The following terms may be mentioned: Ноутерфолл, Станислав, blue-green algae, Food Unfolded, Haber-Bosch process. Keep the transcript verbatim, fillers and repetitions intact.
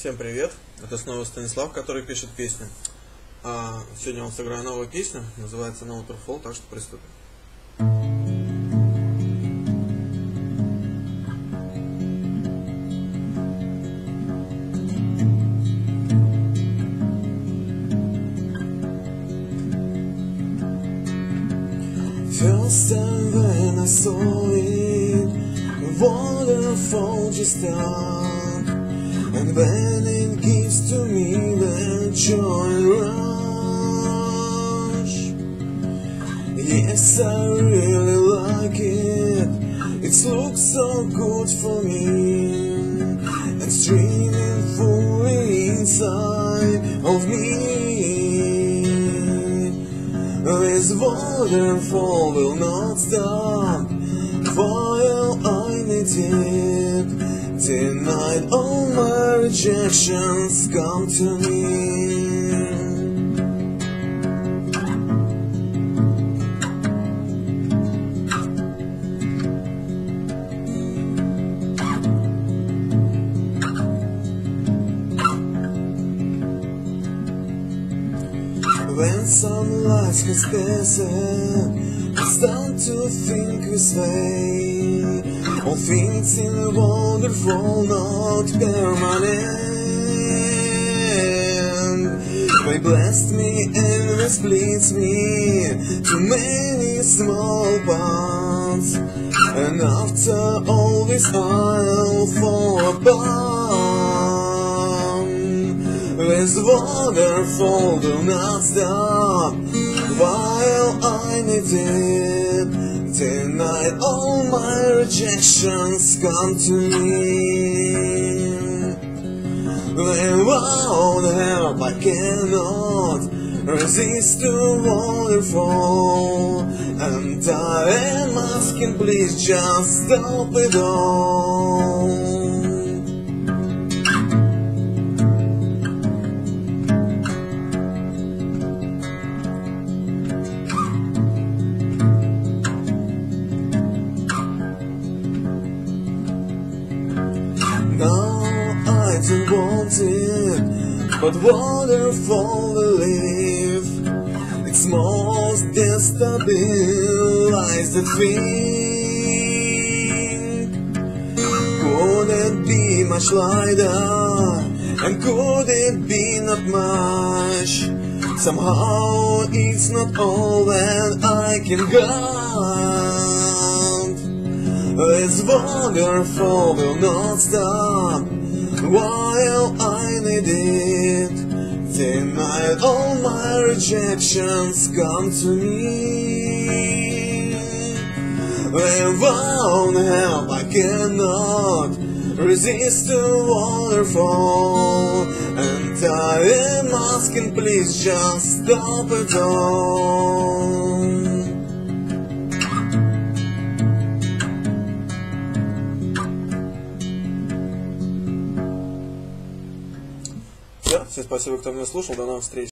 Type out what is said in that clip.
Всем привет! Это снова Станислав, который пишет песню. А сегодня он сыграет новую песню, называется «Ноутерфолл», так что приступим. First time when I saw it, waterfall just up, and when it gives to me that joy rush. Yes, I really like it, it looks so good for me, and streaming fully inside of me. This waterfall will not stop, while I need it. Tonight all my rejections come to me. When sunlight has passed, I start to think this way. All things in the waterfall not permanent. They blast me and they split me to many small parts, and after all this I'll fall apart. This waterfall do not stop, while I need it. Tonight all my rejections come to me. Without help I cannot resist the waterfall, and I am asking, please just stop it all. No, I don't want it, but waterfall will live. It's most destabilized the thing. Could it be much lighter, and could it be not much? Somehow it's not all that I can guide. This waterfall will not stop, while I need it. Tonight all my rejections come to me. Without help I cannot resist the waterfall, and I am asking, please just stop it all. Всем спасибо, кто меня слушал. До новых встреч.